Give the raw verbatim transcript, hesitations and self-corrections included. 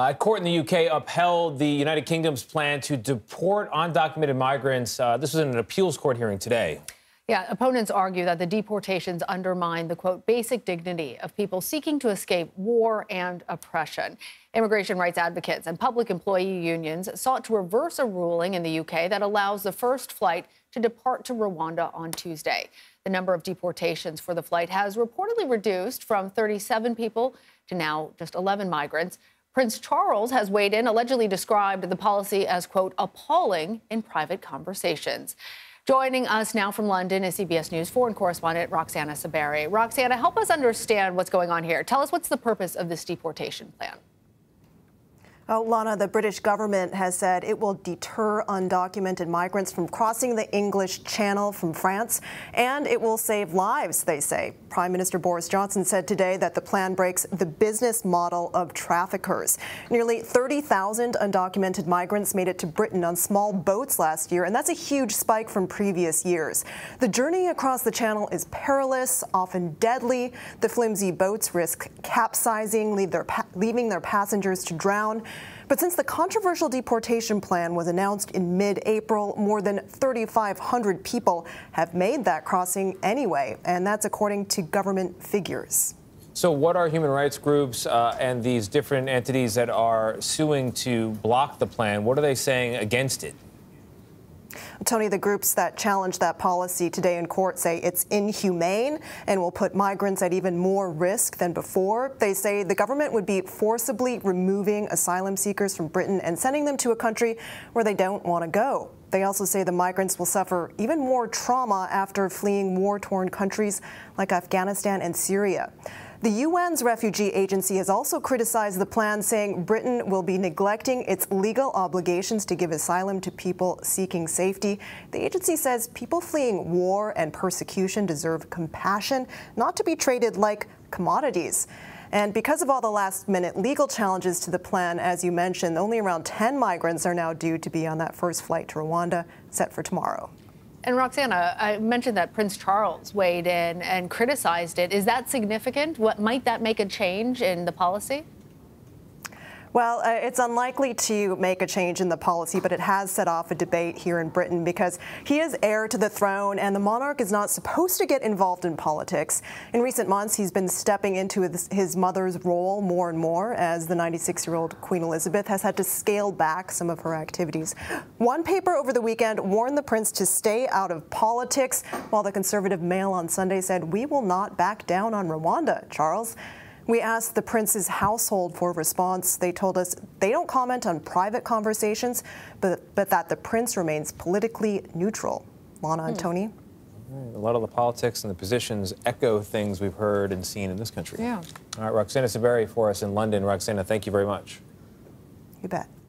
A uh, court in the U K upheld the United Kingdom's plan to deport undocumented migrants. Uh, this was in an appeals court hearing today. Yeah, opponents argue that the deportations undermine the, quote, basic dignity of people seeking to escape war and oppression. Immigration rights advocates and public employee unions sought to reverse a ruling in the U K that allows the first flight to depart to Rwanda on Tuesday. The number of deportations for the flight has reportedly reduced from thirty-seven people to now just eleven migrants. Prince Charles has weighed in, allegedly described the policy as, quote, appalling in private conversations. Joining us now from London is C B S News foreign correspondent Roxana Saberi. Roxana, help us understand what's going on here. Tell us what's the purpose of this deportation plan. Uh, Lana, the British government has said it will deter undocumented migrants from crossing the English Channel from France, and it will save lives, they say. Prime Minister Boris Johnson said today that the plan breaks the business model of traffickers. Nearly thirty thousand undocumented migrants made it to Britain on small boats last year, and that's a huge spike from previous years. The journey across the Channel is perilous, often deadly. The flimsy boats risk capsizing, leave their pa- leaving their passengers to drown. But since the controversial deportation plan was announced in mid-April, more than thirty-five hundred people have made that crossing anyway, and that's according to government figures. So what are human rights groups uh, and these different entities that are suing to block the plan, what are they saying against it? Tony, the groups that challenged that policy today in court say it's inhumane and will put migrants at even more risk than before. They say the government would be forcibly removing asylum seekers from Britain and sending them to a country where they don't want to go. They also say the migrants will suffer even more trauma after fleeing war-torn countries like Afghanistan and Syria. The U N's Refugee Agency has also criticized the plan, saying Britain will be neglecting its legal obligations to give asylum to people seeking safety. The agency says people fleeing war and persecution deserve compassion, not to be traded like commodities. And because of all the last-minute legal challenges to the plan, as you mentioned, only around ten migrants are now due to be on that first flight to Rwanda, set for tomorrow. And Roxana, I mentioned that Prince Charles weighed in and criticized it. Is that significant? What might that make a change in the policy? Well, uh, it's unlikely to make a change in the policy, but it has set off a debate here in Britain because he is heir to the throne and the monarch is not supposed to get involved in politics. In recent months, he's been stepping into his, his mother's role more and more as the ninety-six-year-old Queen Elizabeth has had to scale back some of her activities. One paper over the weekend warned the prince to stay out of politics, while the Conservative Mail on Sunday said, "We will not back down on Rwanda, Charles." We asked the prince's household for a response. They told us they don't comment on private conversations, but, but that the prince remains politically neutral. Lana and Tony? A lot of the politics and the positions echo things we've heard and seen in this country. Yeah. All right, Roxana Saberi for us in London. Roxana, thank you very much. You bet.